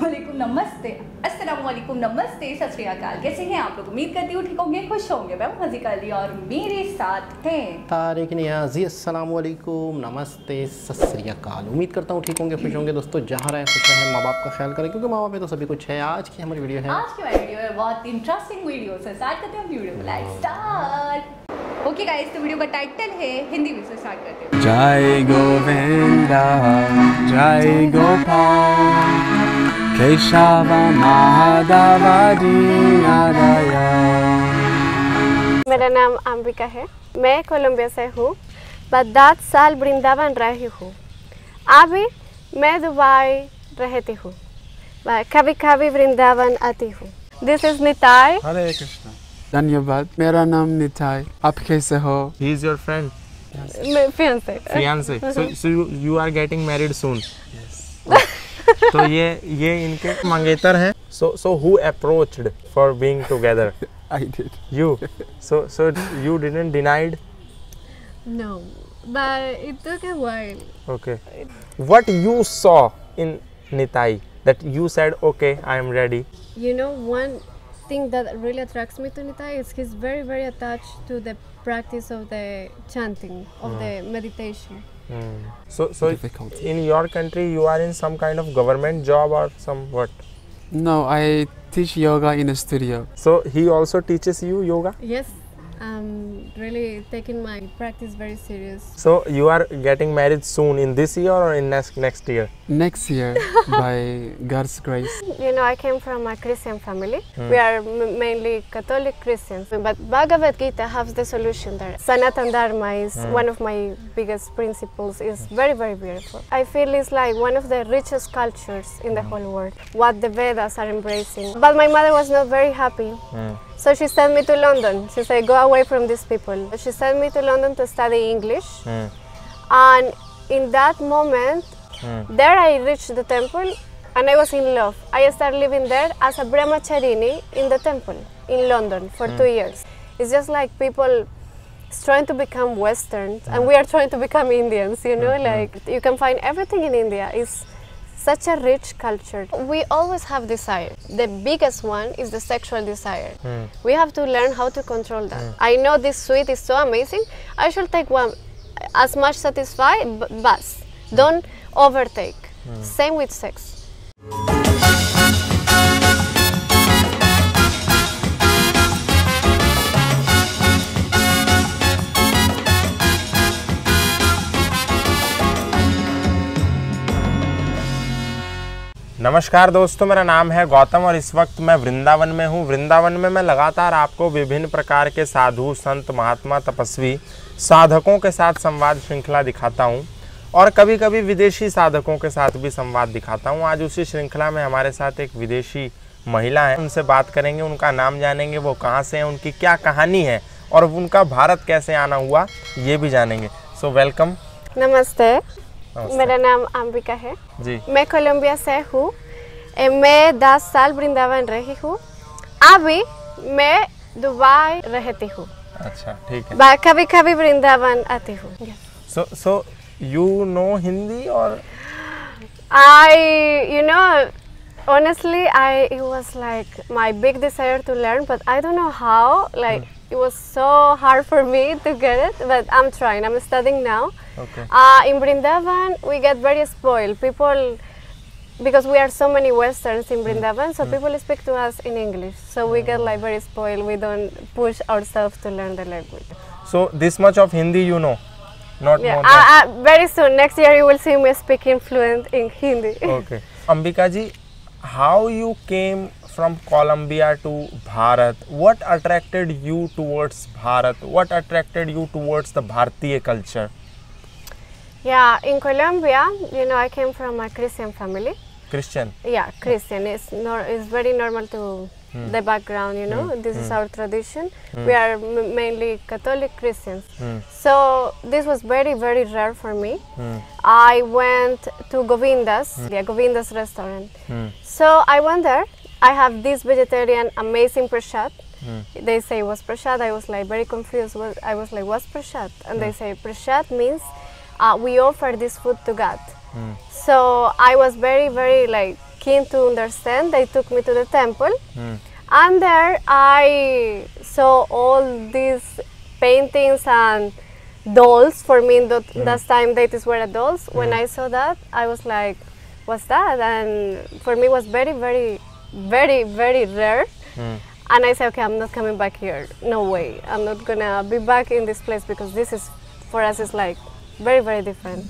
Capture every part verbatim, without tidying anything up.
अस्सलामुअलैकुम नमस्ते अस्सलामुअलैकुम नमस्ते सत श्री अकाल। कैसे हैं आप लोग? उम्मीद करती हूँ ठीक होंगे, खुश होंगे। मैं मजे कर ली और मेरे साथ हैं तारिक नियाज़ी। अस्सलामुअलैकुम नमस्ते सत श्री अकाल। उम्मीद करता हूँ ठीक होंगे, खुश होंगे। दोस्तों जहाँ रहे खुश रहें, माँ बाप का ख्याल करें क्योंकि माँ बाप में तो सभी कुछ है। आज की हमारी वीडियो है आज की वीडियो है बहुत इंटरेस्टिंग वीडियो से स्टार्ट करते हैं वीडियो को। लाइक स्टार्ट ओके गाइस, तो वीडियो का टाइटल है हिंदी में, स्टार्ट करते हैं। जय गोविंदा जय गोपाल केशव महादेव दीनादया। मेरा नाम अंबिका है, मैं कोलंबिया से हूँ। बदात साल वृंदावन रही हूँ, अभी मैं दुबई रहती हूँ, कभी कभी वृंदावन आती हूँ। This is Nitai. हरे कृष्णा। धन्यवाद। मेरा नाम निताई। आप कैसे हो? He is your friend. Yes. Fiance. Fiance. So, so you are getting married soon. Yes. तो ये ये इनके मंगेतर हैं. So so who approached for being together? I did. You. So so you didn't denied? No, but it took a while. Okay. What you saw in Nitai that you said okay I am ready? You know one. thing that really attracts me to Nitai is he's very very attached to the practice of the chanting of mm. the meditation. mm. so so difficult. In your country you are in some kind of government job or some what? No, I teach yoga in a studio. So he also teaches you yoga? Yes, I'm really taking my practice very serious. So you are getting married soon, in this year or in next next year? Next year, by God's grace. You know, I came from a Christian family. Mm. We are m mainly Catholic Christians, but Bhagavad Gita has the solution there. Sanatana Dharma is mm. one of my biggest principles. It's very, very beautiful. I feel it's like one of the richest cultures in the whole world, what the Vedas are embracing. But my mother was not very happy, mm. so she sent me to London. She said, go away from these people. She sent me to London to study English, mm. and in that moment, Mm. there I reached the temple and I was in love. I started living there as a Brahmacharini in the temple in London for mm. two years. It's just like people trying to become Western and we are trying to become Indians, you know, mm-hmm. like you can find everything in India. It's such a rich culture. We always have desire. The biggest one is the sexual desire. Mm. We have to learn how to control that. Mm. I know this sweet is so amazing. I should take one as much satisfied, but don't overtake. Mm. Same with sex. नमस्कार दोस्तों, मेरा नाम है गौतम और इस वक्त मैं वृंदावन में हूँ। वृंदावन में मैं लगातार आपको विभिन्न प्रकार के साधु संत महात्मा तपस्वी साधकों के साथ संवाद श्रृंखला दिखाता हूँ और कभी कभी विदेशी साधकों के साथ भी संवाद दिखाता हूँ। आज उसी श्रृंखला में हमारे साथ एक विदेशी महिला है, उनसे बात करेंगे, उनका नाम जानेंगे, वो कहाँ से हैं, उनकी क्या कहानी है और उनका भारत कैसे आना हुआ ये भी जानेंगे। So welcome. नमस्ते, नमस्ते। मेरा नाम अंबिका है जी, मैं कोलंबिया से हूँ। मैं दस साल वृंदावन रही हूँ, अभी मैं दुबई रहती हूँ। अच्छा, ठीक है। कभी कभी वृंदावन आती हूँ। सो सो You know Hindi or? I, you know, honestly, I it was like my big desire to learn, but I don't know how. Like mm. it was so hard for me to get it, but I'm trying. I'm studying now. Okay. Uh, in Vrindavan, we get very spoiled. People, because we are so many Westerns in Vrindavan, so mm. people speak to us in English. So mm. we get like very spoiled. We don't push ourselves to learn the language. So this much of Hindi, you know. Not yeah, more uh, uh, very soon. Next year you will see me speaking fluent in Hindi. Okay, Ambika ji, how you came from Colombia to Bharat? What attracted you towards Bharat? What attracted you towards the Bharatiya culture? Yeah, in Colombia, you know, I came from a Christian family. Christian. Yeah, Christian. It's nor it's very normal to. Mm. the background, you know, mm. this mm. is our tradition. Mm. We are m mainly Catholic Christians. Mm. So this was very, very rare for me. Mm. I went to Govinda's, mm. yeah, Govinda's restaurant. Mm. So I went there, I have this vegetarian amazing Prashad. Mm. They say it was Prashad, I was like very confused. I was like, what's Prashad? And mm. they say Prashad means uh, we offer this food to God. Mm. So I was very, very like keen to understand, they took me to the temple. Mm. And there I saw all these paintings and dolls. For me, that mm. that time deities were dolls. Mm. When I saw that, I was like, what's that? And for me, it was very, very, very, very rare. Mm. And I said, okay, I'm not coming back here. No way. I'm not gonna be back in this place because this is, for us, it's like very, very different.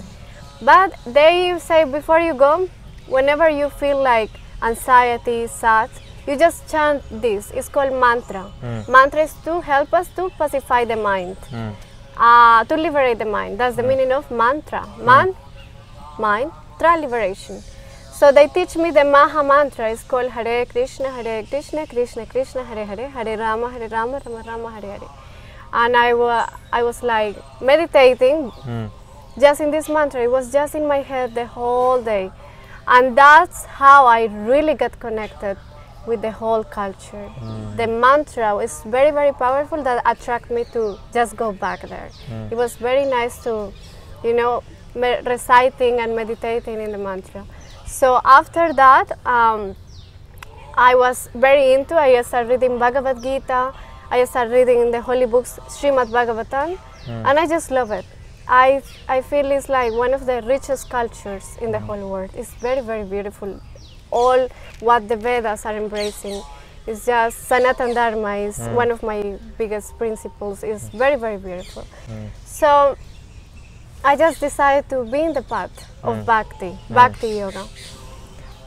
But they say, before you go, whenever you feel like anxiety, sad, you just chant this. It's called mantra. Mm. Mantra is to help us to pacify the mind, mm. uh, to liberate the mind. That's the mm. meaning of mantra. Man, mm. mind, tra, liberation. So they teach me the Maha Mantra. It's called Hare Krishna, Hare Krishna, Krishna Krishna, Hare Hare, Hare Rama, Hare Rama, Rama Rama, Hare Hare. And I, wa I was like meditating mm. just in this mantra. It was just in my head the whole day. And that's how I really got connected with the whole culture. Mm. The mantra is very, very powerful that attracted me to just go back there. Mm. It was very nice to, you know, reciting and meditating in the mantra. So after that, um, I was very into, I started reading Bhagavad Gita, I started reading the holy books, Srimad Bhagavatam, mm. and I just love it. I, I feel it's like one of the richest cultures in the mm. whole world. It's very, very beautiful. All what the Vedas are embracing is just Sanatana Dharma is mm. one of my biggest principles. It's very, very beautiful. Mm. So I just decided to be in the path of mm. Bhakti, mm. Bhakti Yoga.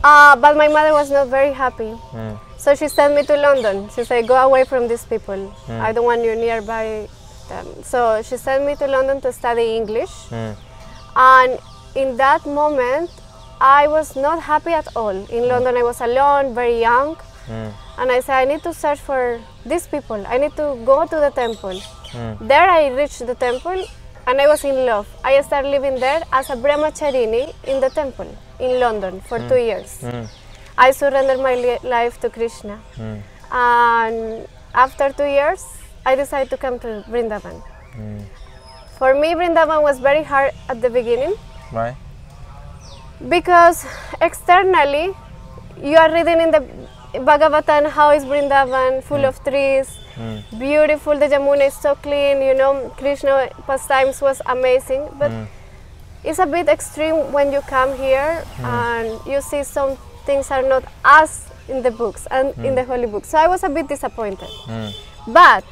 Uh, but my mother was not very happy. Mm. So she sent me to London. She said, go away from these people. Mm. I don't want you nearby them. So she sent me to London to study English. Mm. And in that moment, I was not happy at all. In London, I was alone, very young. Mm. And I said, I need to search for these people. I need to go to the temple. Mm. There I reached the temple. And I was in love. I started living there as a Brahmacharini in the temple in London for mm. two years. Mm. I surrendered my li life to Krishna. Mm. And after two years, I decided to come to Vrindavan. Mm. For me, Vrindavan was very hard at the beginning. Why? Because externally, you are reading in the Bhagavatam, how is Vrindavan, full mm. of trees, mm. beautiful, the Yamuna is so clean, you know, Krishna pastimes was amazing, but mm. it's a bit extreme when you come here mm. and you see some things are not as in the books and mm. in the holy books. So I was a bit disappointed, mm. but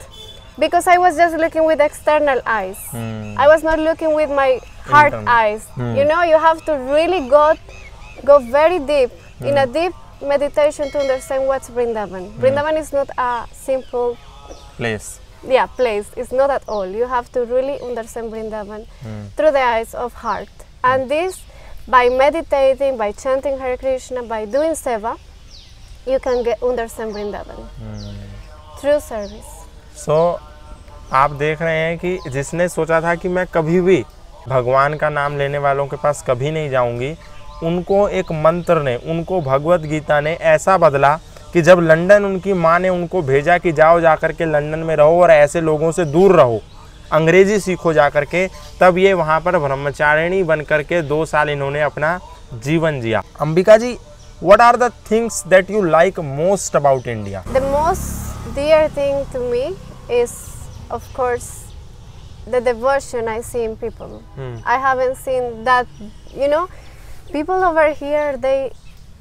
because I was just looking with external eyes, mm. I was not looking with my heart Income. eyes. Mm. You know, you have to really go, go very deep, mm. in a deep meditation to understand what's Vrindavan. Mm. Vrindavan is not a simple place. Yeah, place. It's not at all. You have to really understand Vrindavan mm. through the eyes of heart. And this, by meditating, by chanting Hare Krishna, by doing Seva, you can get understand Vrindavan. Mm. Through service. So, आप देख रहे हैं कि जिसने सोचा था कि मैं कभी भी भगवान का नाम लेने वालों के पास कभी नहीं जाऊंगी, उनको एक मंत्र ने, उनको भगवत गीता ने ऐसा बदला कि जब लंदन उनकी माँ ने उनको भेजा कि जाओ जा कर के लंदन में रहो और ऐसे लोगों से दूर रहो, अंग्रेजी सीखो जा कर के, तब ये वहाँ पर ब्रह्मचारिणी बन कर के दो साल इन्होंने अपना जीवन जिया. अंबिका जी, what are the things that you like most about India? The most dear thing to me is, of course, the devotion I see in people. Hmm. I haven't seen that, you know. People over here, they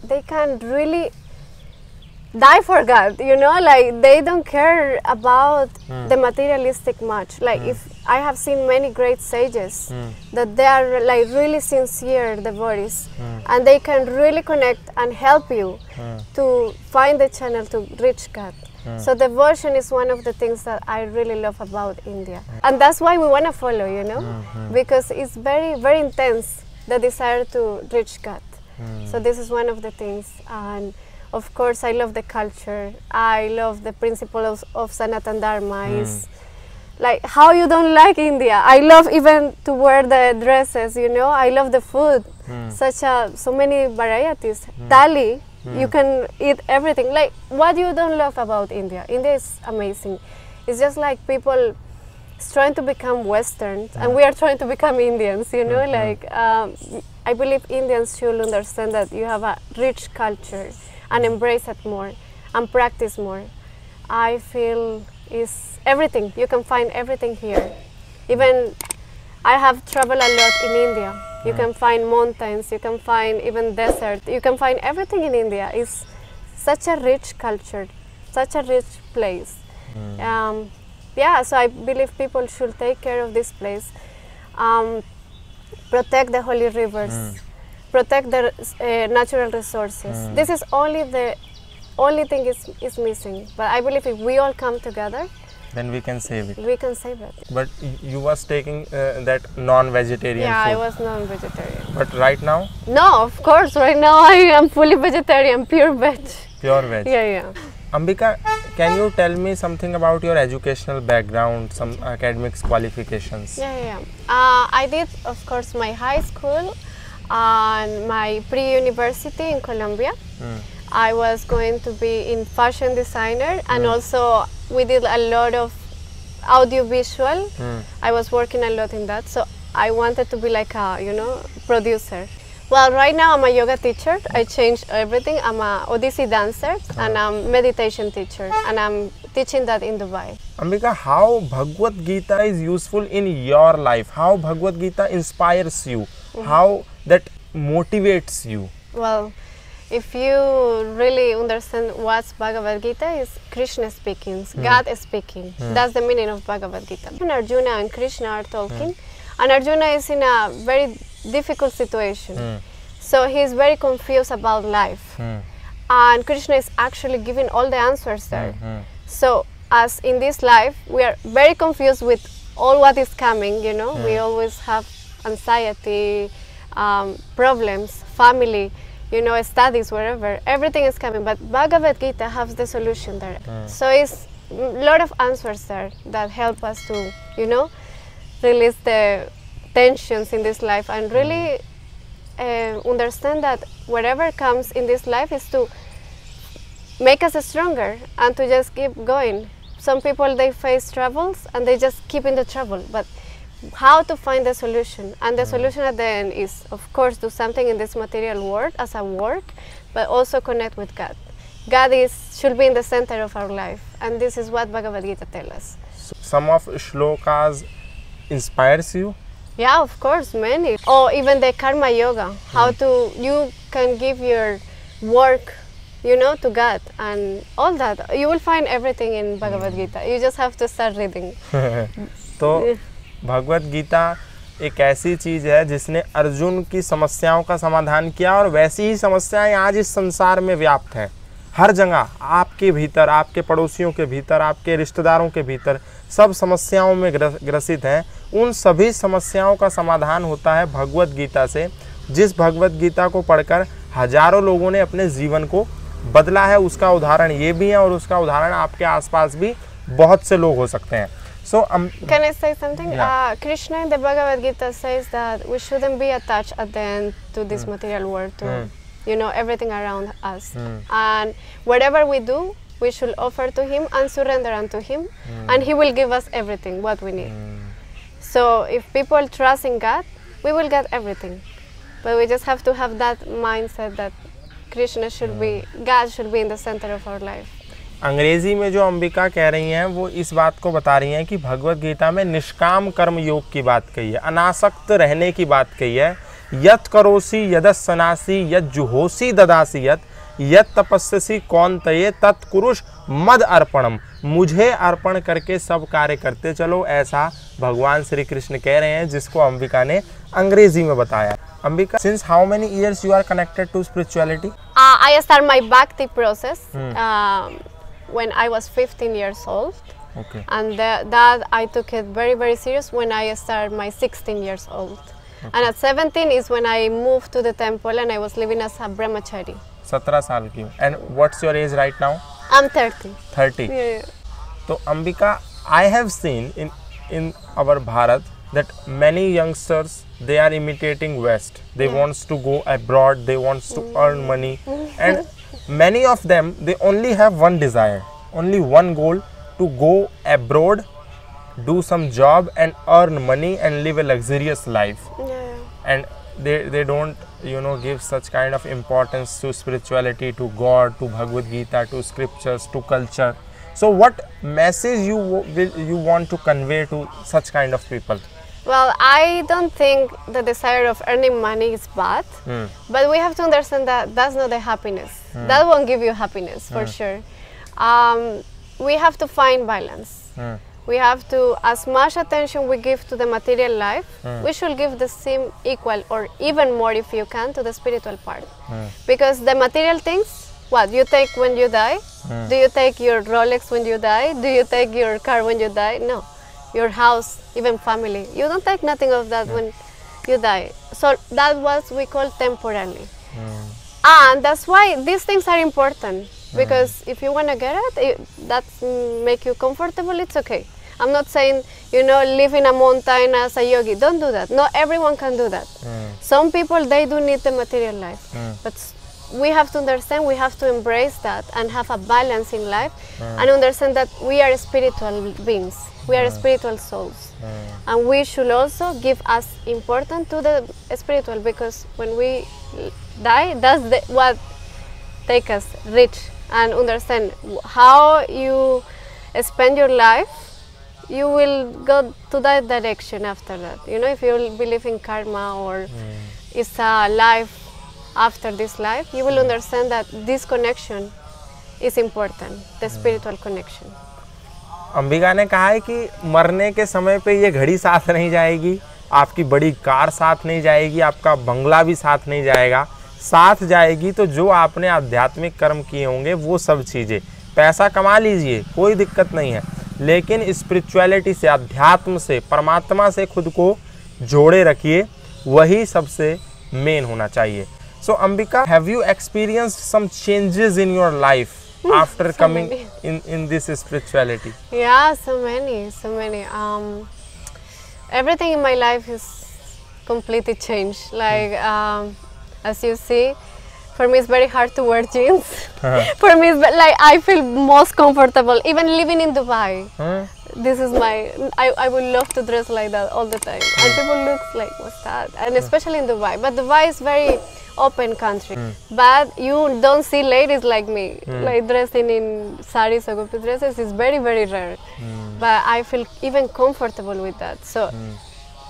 they can really die for God, you know, like they don't care about mm. the materialistic much. Like mm. if I have seen many great sages mm. that they are like really sincere devotees mm. and they can really connect and help you mm. to find the channel to reach God. Mm. So devotion is one of the things that I really love about India. Mm. And that's why we want to follow, you know, mm-hmm. because it's very, very intense. The desire to reach God. Mm. So this is one of the things. And of course, I love the culture. I love the principles of, of Sanatana Dharma. Mm. Is like how you don't like India. I love even to wear the dresses, you know. I love the food. Mm. Such a, so many varieties. Mm. Thali, mm. you can eat everything. Like what you don't love about India. India is amazing. It's just like people trying to become Western, and we are trying to become Indians, you know, mm-hmm. like um, I believe Indians should understand that you have a rich culture and embrace it more and practice more. I feel is everything. You can find everything here. Even I have traveled a lot in India. You can find mountains, you can find even desert, you can find everything in India. It's such a rich culture, such a rich place. Mm. Um, yeah, so I believe people should take care of this place. Um, protect the holy rivers, mm. protect the uh, natural resources. Mm. This is only the only thing is, is missing. But I believe if we all come together, then we can save it. We can save it. But you was taking uh, that non-vegetarian yeah, food. Yeah, I was non-vegetarian. But right now? No, of course. Right now I am fully vegetarian, pure veg. Pure veg. Yeah, yeah. Ambika, can you tell me something about your educational background, some academics qualifications? Yeah, yeah. Uh, I did, of course, my high school and my pre-university in Colombia. Mm. I was going to be in fashion designer and mm. also we did a lot of audiovisual. Mm. I was working a lot in that, so I wanted to be like a, you know, producer. Well, right now I'm a yoga teacher. I changed everything. I'm a Odissi dancer oh. and I'm meditation teacher and I'm teaching that in Dubai. Ambika, how Bhagavad Gita is useful in your life? How Bhagavad Gita inspires you? Mm-hmm. How that motivates you? Well, if you really understand what's Bhagavad Gita, is Krishna speaking, mm. God is speaking. Mm. That's the meaning of Bhagavad Gita. And Arjuna and Krishna are talking, mm. and Arjuna is in a very difficult situation. Mm. So he is very confused about life. Mm. And Krishna is actually giving all the answers there. Mm-hmm. So as in this life, we are very confused with all what is coming, you know. Mm. We always have anxiety, um, problems, family, you know, studies, wherever, everything is coming, but Bhagavad Gita has the solution there. Mm. So it's a lot of answers there that help us to, you know, release the tensions in this life and really uh, understand that whatever comes in this life is to make us stronger and to just keep going. Some people, they face troubles and they just keep in the trouble, but how to find the solution, and the mm. solution at the end is, of course, do something in this material world as a work, but also connect with God. God is should be in the center of our life, and this is what Bhagavad Gita tells us. So some of shlokas inspires you? Yeah, of course, many. Or even the Karma Yoga, how mm. to you can give your work, you know, to God and all that. You will find everything in Bhagavad Gita. You just have to start reading. So. Bhagavad Gita एक ऐसी चीज़ है जिसने अर्जुन की समस्याओं का समाधान किया, और वैसी ही समस्याएं आज इस संसार में व्याप्त हैं। हर जगह, आपके भीतर, आपके पड़ोसियों के भीतर, आपके रिश्तेदारों के भीतर, सब समस्याओं में ग्रसित हैं। उन सभी समस्याओं का समाधान होता है भगवत गीता से, जिस भगवत गीता को पढ़कर हजारों लोगों ने अपने जीवन को बदला है। उसका उदाहरण ये भी है और उसका उदाहरण आपके आसपास भी बहुत से लोग हो सकते हैं। So, um, can I say something? Yeah. Uh, Krishna in the Bhagavad Gita says that we shouldn't be attached at the end to this mm. material world, to mm. you know, everything around us. Mm. And whatever we do, we should offer to Him and surrender unto Him, mm. and He will give us everything, what we need. Mm. So if people trust in God, we will get everything. But we just have to have that mindset that Krishna should mm. be, God should be in the center of our life. अंग्रेजी में जो अंबिका कह रही हैं वो इस बात को बता रही हैं कि भगवत गीता में निष्काम कर्म योग की बात कही है, अनासक्त रहने की बात कही है। यत करोसी यदस्सनासी यत जुहोसी ददासी यत यत तपस्यसी कौन तये तत्कुरुष मद अर्पणम, मुझे अर्पण करके सब कार्य करते चलो, ऐसा भगवान श्री कृष्ण कह रहे हैं, जिसको अंबिका ने अंग्रेजी में बताया। Ambika, since how many years you are connected to spirituality? Uh, I start my bhakti process hmm. uh, when I was fifteen years old, okay. and the, that I took it very very serious when I started my sixteen years old, okay. and at seventeen is when I moved to the temple and I was living as a brahmachari. seventeen years old. And what's your age right now? I'm thirty. thirty. Yeah, yeah. So Ambika, I have seen in in our Bharat that many youngsters, they are imitating West. They yeah. wants to go abroad. They wants to mm. earn money, and many of them, they only have one desire, only one goal, to go abroad, do some job and earn money and live a luxurious life. Yeah. And they they don't you know give such kind of importance to spirituality, to God, to Bhagavad Gita, to scriptures, to culture. So what message you will you want to convey to such kind of people? Well, I don't think the desire of earning money is bad, mm. but we have to understand that that's not the happiness. Mm. That won't give you happiness for mm. sure. Um, we have to find balance. Mm. We have to, as much attention we give to the material life, mm. we should give the same equal or even more if you can to the spiritual part. Mm. Because the material things, what you take when you die? Mm. Do you take your Rolex when you die? Do you take your car when you die? No. Your house, even family. You don't take nothing of that mm. when you die. So that's what we call temporarily. Mm. And that's why these things are important. Because mm. if you want to get it, it that make you comfortable, it's okay. I'm not saying, you know, live in a mountain as a yogi. Don't do that. Not everyone can do that. Mm. Some people, they do need the material life. Mm. But we have to understand, we have to embrace that and have a balance in life mm. and understand that we are spiritual beings. We are mm. spiritual souls. Mm. And we should also give as important to the spiritual, because when we die, that's the, what take us rich and understand how you spend your life, you will go to that direction after that. You know, if you believe in karma or mm. it's a life after this life, you will understand that this connection is important, the spiritual connection. Ambika ने कहा है कि मरने के समय पे ये घड़ी साथ नहीं जाएगी, आपकी बड़ी कार साथ नहीं जाएगी, आपका बंगला भी साथ नहीं जाएगा, साथ जाएगी तो जो आपने आध्यात्मिक कर्म किए होंगे वो सब चीज़ें। पैसा कमा लीजिए, कोई दिक्कत नहीं है, लेकिन स्पिरिचुअलिटी से, अध्यात्म से, परमात्मा से खुद को जोड़े रखिए, वही सबसे मेन होना चाहिए. So Ambika, have you experienced some changes in your life after so coming many. in in this spirituality? Yeah, so many, so many. Um, everything in my life is completely changed. Like mm. um, as you see, for me it's very hard to wear jeans. Uh-huh. For me, it's like I feel most comfortable even living in Dubai. Huh? This is my, I, I would love to dress like that all the time. Mm. And people look like, what's that? And especially in Dubai. But Dubai is very open country. Mm. But you don't see ladies like me. Mm. Like dressing in saris or gopi dresses is very, very rare. Mm. But I feel even comfortable with that. So mm.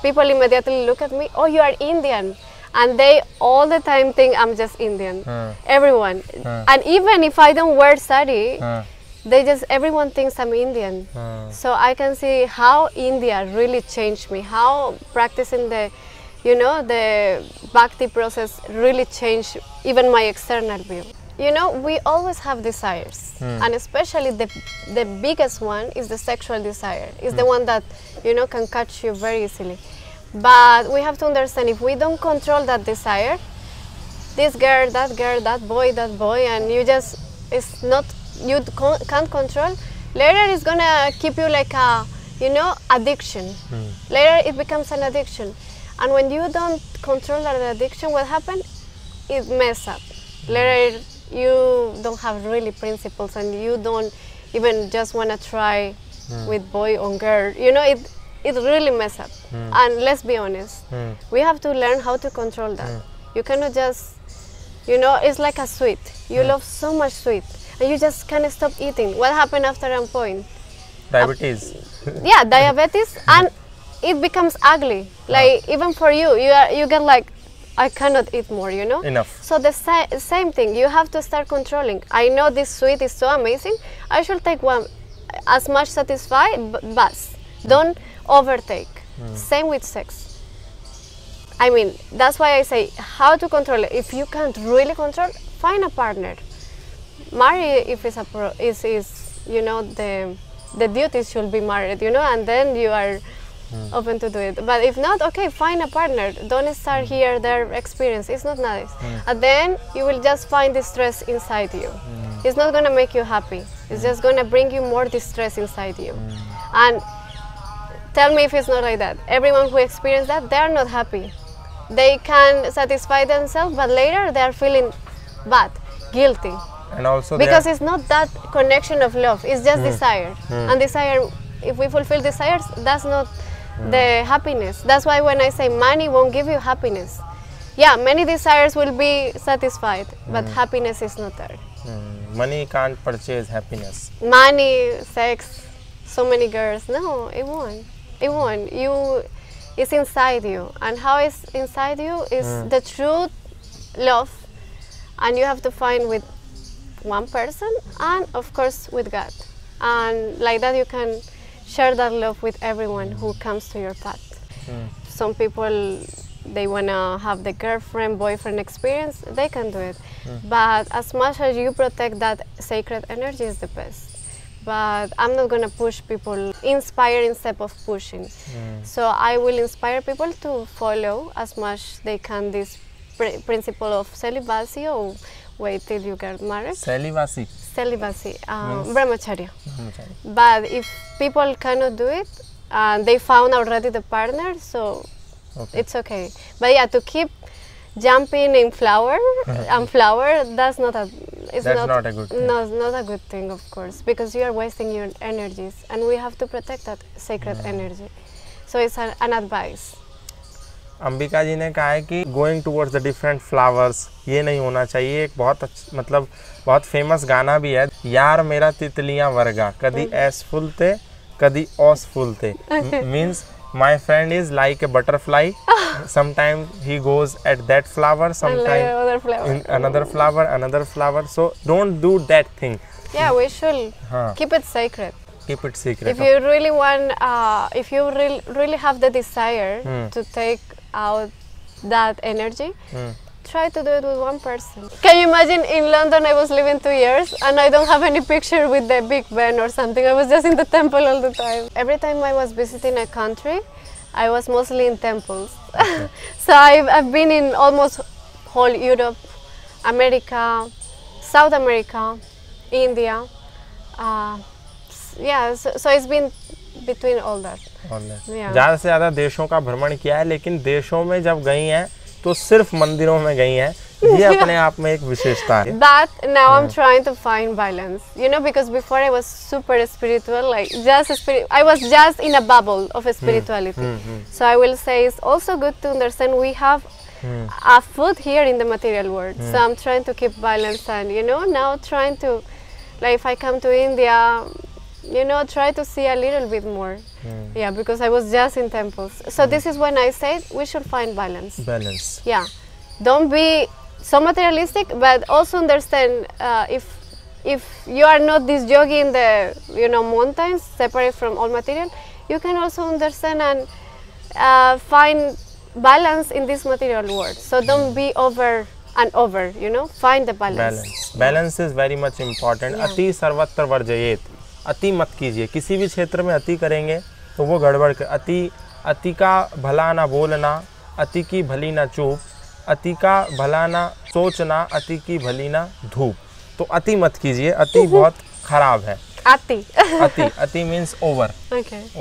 people immediately look at me, oh, you are Indian. And they all the time think I'm just Indian. Mm. Everyone. Mm. And even if I don't wear sari, mm. they just, everyone thinks I'm Indian. Mm. So I can see how India really changed me, how practicing the, you know, the bhakti process really changed even my external view. You know, we always have desires, mm. and especially the, the biggest one is the sexual desire. It's mm. the one that, you know, can catch you very easily. But we have to understand, if we don't control that desire, this girl, that girl, that boy, that boy, and you just, it's not, you can't control, later it's gonna keep you like a, you know, addiction. Mm. Later it becomes an addiction. And when you don't control that addiction, what happens? It messes up. Later you don't have really principles and you don't even just wanna try mm. with boy or girl. You know, it, it really messes up. Mm. And let's be honest, mm. we have to learn how to control that. Mm. You cannot just, you know, it's like a sweet. You mm. love so much sweet. And you just can't stop eating. What happened after a point? Diabetes. Yeah, diabetes, and it becomes ugly. Like yeah. even for you, you are, you get like, I cannot eat more, you know? Enough. So the sa same thing, you have to start controlling. I know this sweet is so amazing, I should take one, as much satisfied, but bus. Don't overtake. Mm. Same with sex. I mean, that's why I say how to control it. If you can't really control, find a partner. Marry if it's a pro, is is you know the the duties should be married, you know, and then you are mm. open to do it. But if not, okay, find a partner. Don't start here their experience. It's not nice, mm. and then you will just find distress inside you. Mm. It's not gonna make you happy. It's mm. just gonna bring you more distress inside you. Mm. And tell me if it's not like that. Everyone who experiences that, they are not happy. They can satisfy themselves, but later they are feeling bad, guilty. And also because it's not that connection of love, it's just mm. desire. Mm. And desire, if we fulfill desires, that's not mm. the happiness. That's why when I say money won't give you happiness, yeah, many desires will be satisfied, but mm. happiness is not there. Mm. Money can't purchase happiness. Money, sex, so many girls. No, it won't. It won't. You, it's inside you, and how it's inside you is mm. the true love, and you have to find with one person, and of course with God, and like that you can share that love with everyone who comes to your path. Mm. Some people, they want to have the girlfriend, boyfriend experience, they can do it. Mm. But as much as you protect that sacred energy is the best. But I'm not going to push people, inspire instead of pushing. Mm. So I will inspire people to follow as much they can this principle of celibacy, or wait till you get married. Celibacy. Celibacy. Um, yes. Brahmacharya. Brahmacharya. But if people cannot do it, and uh, they found already the partner, so okay. It's okay. But yeah, to keep jumping in flower and flower, that's not a. It's that's not, not a good thing. No, it's not a good thing, of course, because you are wasting your energies, and we have to protect that sacred yeah. energy. So it's an, an advice. Ambika जी ने कहा है कि going towards the different flowers ये नहीं होना चाहिए. एक बहुत अच्छा, मतलब बहुत फेमस गाना भी है, यार मेरा तितलियां वर्गा कभी एस फुल थे कभी ओस फुल थे. Means my friend is like a butterfly, sometime he goes at that flower, sometime in another flower, another flower. So don't do that thing. या we should keep it secret. Keep it secret. If you really want, uh, if you re really have the desire mm. to take out that energy, mm. try to do it with one person. Can you imagine? In London, I was living two years, and I don't have any picture with the Big Ben or something. I was just in the temple all the time. Every time I was visiting a country, I was mostly in temples. Okay. So I've, I've been in almost whole Europe, America, South America, India. Uh, Yeah, so, so it's been between all that. All that. Yeah. ज़्यादा से ज़्यादा देशों का भ्रमण किया है, लेकिन देशों में जब गई हैं, तो सिर्फ मंदिरों में गई हैं. ये अपने आप में एक विशेषता है. That now yeah. I'm trying to find balance, you know, because before I was super spiritual, like just spirit, I was just in a bubble of spirituality. Hmm. Hmm. So I will say it's also good to understand we have hmm. a foot here in the material world. Hmm. So I'm trying to keep balance, and you know, now trying to, like, if I come to India, you know, try to see a little bit more. Mm. Yeah, because I was just in temples. So mm. this is when I said we should find balance. Balance. Yeah. Don't be so materialistic, but also understand uh, if if you are not this yogi in the, you know, mountains, separate from all material, you can also understand and uh, find balance in this material world. So don't be over and over, you know, find the balance. Balance, balance is very much important. Yeah. Ati sarvatra varjayet. अति मत कीजिए. किसी भी क्षेत्र में अति करेंगे तो वो गड़बड़ कर. अति अति का भला ना बोलना, अति की भली ना चूप, अति का भला ना सोचना, अति की भली ना धूप. तो अति मत कीजिए, अति बहुत खराब है. अति अति अति means over.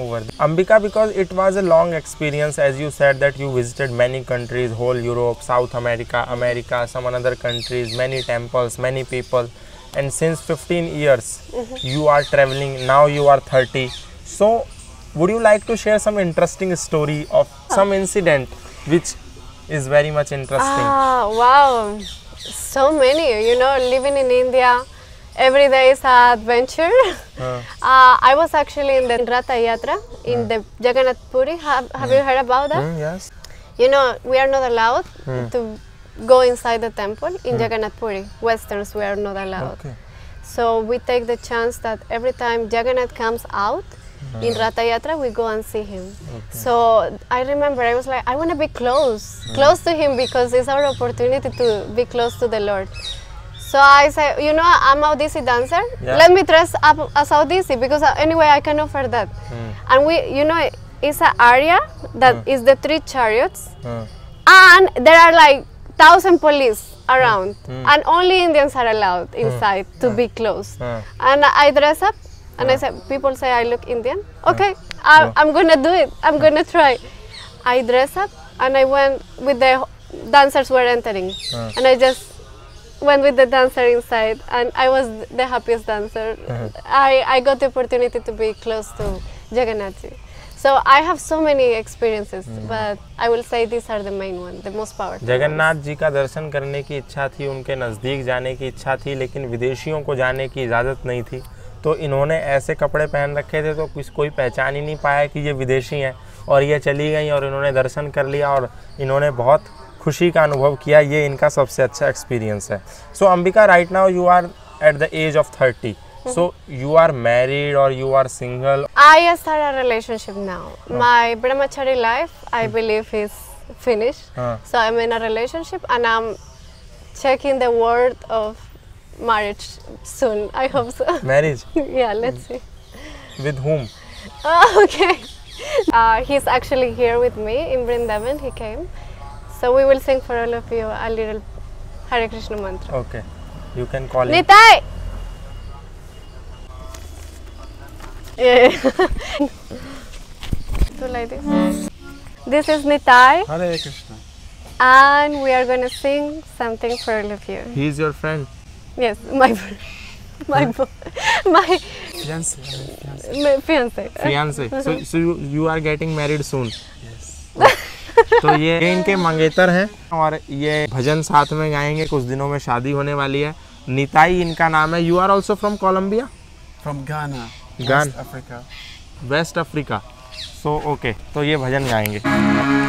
Over. Ambika, because it was a long experience as you said that you visited many countries, whole Europe, South America, America, some another countries, many temples, many people. And since fifteen years mm-hmm. you are traveling, now you are thirty. So would you like to share some interesting story of oh. some incident which is very much interesting? Ah, wow, so many, you know, living in India, every day is an adventure. Uh. Uh, I was actually in the Ratha Yatra in uh. the Jagannath Puri. Have, have mm. you heard about that? Mm, yes. You know, we are not allowed mm. to go inside the temple in mm. Jagannath Puri. Westerns were not allowed. Okay. So we take the chance that every time Jagannath comes out mm. in Ratha Yatra, we go and see him. Okay. So I remember I was like, I want to be close, mm. close to him, because it's our opportunity to be close to the Lord. So I said, you know, I'm an Odissi dancer. Yeah. Let me dress up as Odissi, because anyway I can offer that. Mm. And we, you know, it's an area that mm. is the three chariots, mm. and there are like thousand police around, mm. and only Indians are allowed inside mm. to mm. be close. Mm. And I dress up, and mm. I said, people say I look Indian. Okay, mm. I, mm. I'm gonna do it. I'm mm. gonna try. I dress up, and I went with the dancers were entering, mm. and I just went with the dancer inside, and I was the happiest dancer. Mm. I I got the opportunity to be close to Jagannath. So I have so many experiences, hmm. but I will say these are the main one, the most powerful. Jagannath ji का दर्शन करने की इच्छा थी, उनके नज़दीक जाने की इच्छा थी, लेकिन विदेशियों को जाने की इजाज़त नहीं थी। तो इन्होंने ऐसे कपड़े पहन रखे थे तो कुछ कोई पहचान ही नहीं पाया कि ये विदेशी हैं, और ये चली गई और इन्होंने दर्शन कर लिया और इन्होंने बहुत खुशी का अनुभव किया। ये इनका सबसे अच्छा एक्सपीरियंस है। So Ambika, right now you are at the age of thirty. So you are married or you are single? I start a relationship now. Oh. My Brahmachari life, I believe, is finished. Huh. So I'm in a relationship and I'm checking the word of marriage soon. I hope so. Marriage? Yeah, let's see. With whom? Oh, okay. Uh, he's actually here with me in Vrindavan. He came. So we will sing for all of you a little Hare Krishna mantra. Okay. You can call him. Nitai! Yeah. So like this. This is Nitai. Hare Krishna. And we are going to sing something for all of you. He is your friend. Yes, my friend. My my fiance. My fiance. Fiance. So, so you, you are getting married soon. Yes. तो ये इनके मंगेतर हैं और ये भजन साथ में गाएंगे। कुछ दिनों में शादी होने वाली है। निताई इनका नाम है। You are also from Colombia? From Ghana. West Africa. West Africa. So okay. तो ये भजन गाएंगे।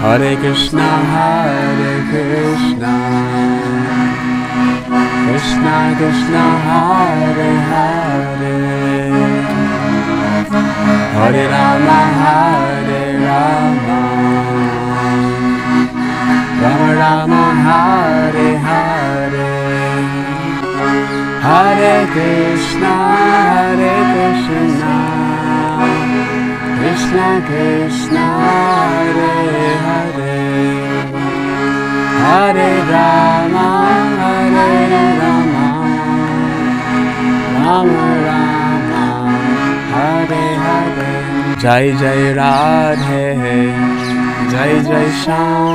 हरे कृष्णा हरे कृष्णा कृष्णा कृष्णा हरे हरे हरे रामा हरे रामा राम रामा हरे हरे हरे कृष्णा हरे Krishna Krishna Krishna Hare Hare Hare Rama Hare Rama Rama Rama Hare Hare Jai Jai Radhe Jai Jai Shyam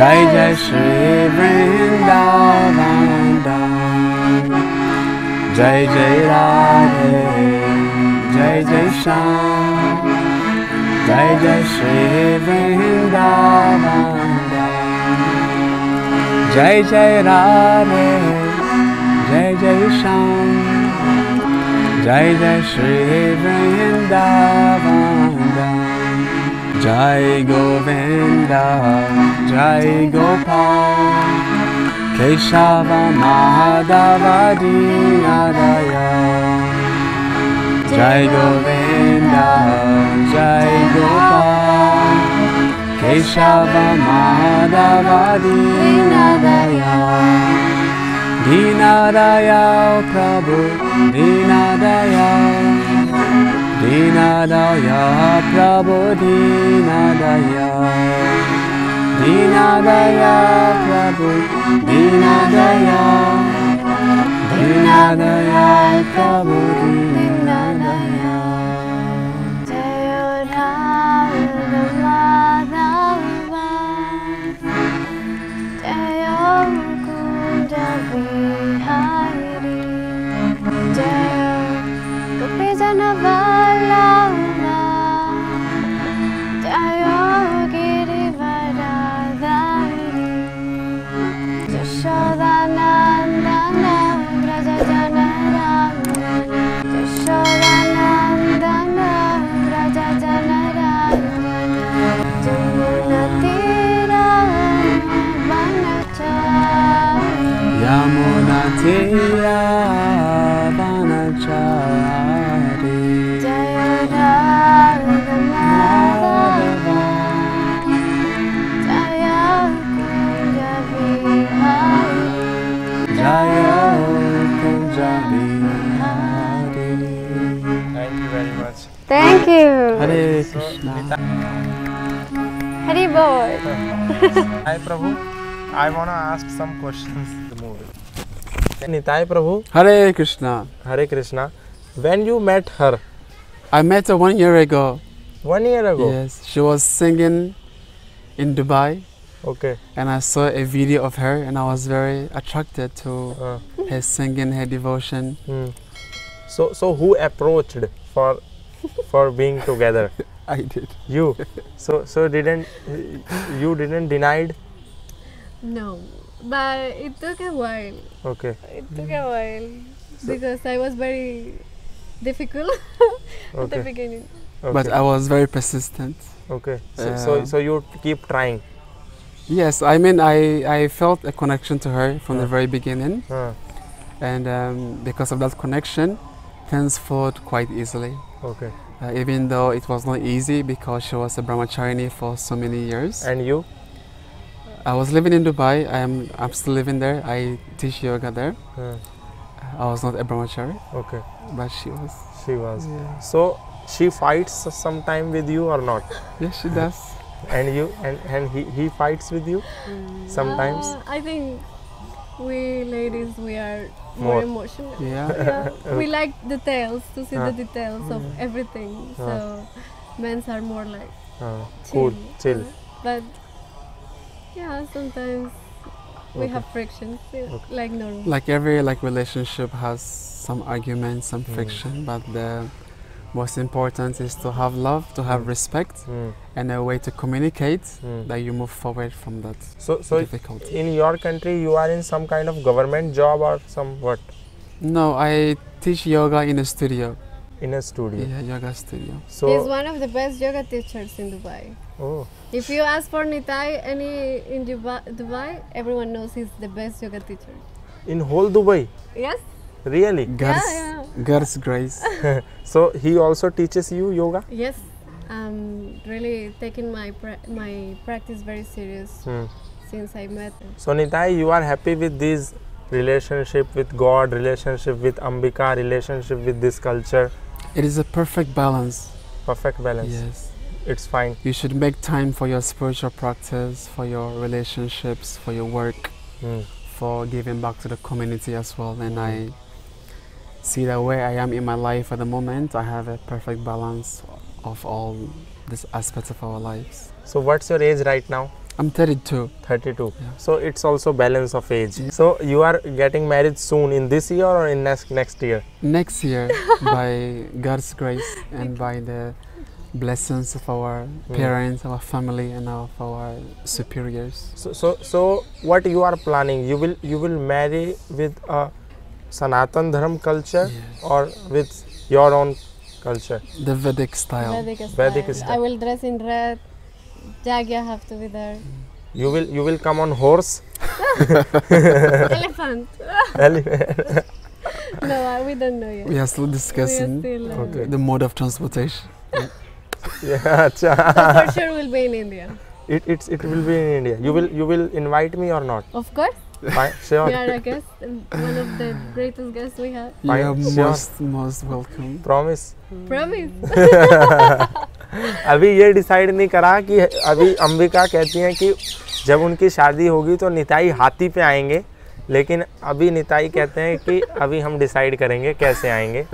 Jai Jai Shri Vrindavan Jai Jai Radhe Jai Jai Shyam, Jai Jai Shri Vrindavan, Jai Jai Radhe, Jai Jai Shyam, Jai Jai Shri Vrindavan, Jai Govinda, Jai Gopal, Keshava Mahadava Dinaraya. Jai Govinda, Jai Gopal, Keshava Mahadava Dinadaya, Dinadaya Prabhu, Dinadaya, Dinadaya Prabhu, Dinadaya, Dinadaya Prabhu, Dinadaya, Dinadaya Prabhu, Dinadaya. Thank you. Hare Krishna. Hare Bol. Hi Prabhu. I wanna ask some questions. The movie. Nitai Prabhu. Hare Krishna. Hare Krishna. When you met her? I met her one year ago. One year ago. Yes. She was singing in Dubai. Okay. And I saw a video of her, and I was very attracted to uh. her singing, her devotion. Hmm. So, so who approached for for being together. I did. You. So so didn't you didn't denied? No, but it took a while. Okay. It took a while so because I was very difficult at okay. the beginning. Okay. But I was very persistent. Okay. So, uh, so so you keep trying. Yes, I mean I I felt a connection to her from uh. the very beginning, uh. and um, because of that connection, things flowed quite easily. Okay. Uh, even though it was not easy because she was a Brahmacharini for so many years. And you? I was living in Dubai. I am I'm still living there. I teach yoga there. Uh. I was not a Brahmachari. Okay. But she was. She was. Yeah. So she fights sometime with you or not? Yes, she does. And you and and he he fights with you sometimes. Uh, I think we ladies we are more, more emotional. Yeah. Yeah. We like details to see uh, the details mm. of everything. Uh, so men's are more like uh, chill. Cool, chill. Uh, but yeah, sometimes we okay. have frictions, okay. like normal. Like every like relationship has some arguments, some mm. friction, but the most important is to have love, to have mm. respect, mm. and a way to communicate mm. that you move forward from that so, so difficulty. In your country, you are in some kind of government job or some what? No, I teach yoga in a studio. In a studio? Yeah, yoga studio. So he's one of the best yoga teachers in Dubai. Oh. If you ask for Nitai any in Dubai, everyone knows he's the best yoga teacher. In whole Dubai? Yes. Really? God's, yeah, yeah. God's grace. So he also teaches you yoga? Yes, I'm really taking my pra my practice very serious hmm. since I met him. So Nitai, you are happy with this relationship with God, relationship with Ambika, relationship with this culture? It is a perfect balance. Perfect balance. Yes. It's fine. You should make time for your spiritual practice, for your relationships, for your work, hmm. for giving back to the community as well. And I see that where I am in my life at the moment, I have a perfect balance of all these aspects of our lives. So what's your age right now? I'm thirty-two. thirty-two. Yeah. So it's also balance of age. Yeah. So you are getting married soon in this year or in next next year? Next year, by God's grace and by the blessings of our parents, mm. our family, and of our superiors. So, so, so what you are planning? You will you will marry with a Sanatana Dharma culture yes. or with your own culture? The Vedic style. Vedic style. Vedic style. I will dress in red. Jagya have to be there. You will you will come on horse. Elephant. Elephant. No, we don't know yet. We are still discussing are still, uh, okay. the mode of transportation. Yeah, so for sure will be in India. It it's it will be in India. You will you will invite me or not? Of course. Fine, sure. You are a guest, one of the greatest guests we have. You are most most welcome. Promise. Promise. अभी ये decide नहीं करा कि अभी अंबिका कहती हैं कि जब उनकी शादी होगी तो निताई हाथी पे आएंगे. लेकिन अभी निताई कहते हैं कि अभी हम डिसाइड करेंगे कैसे आएंगे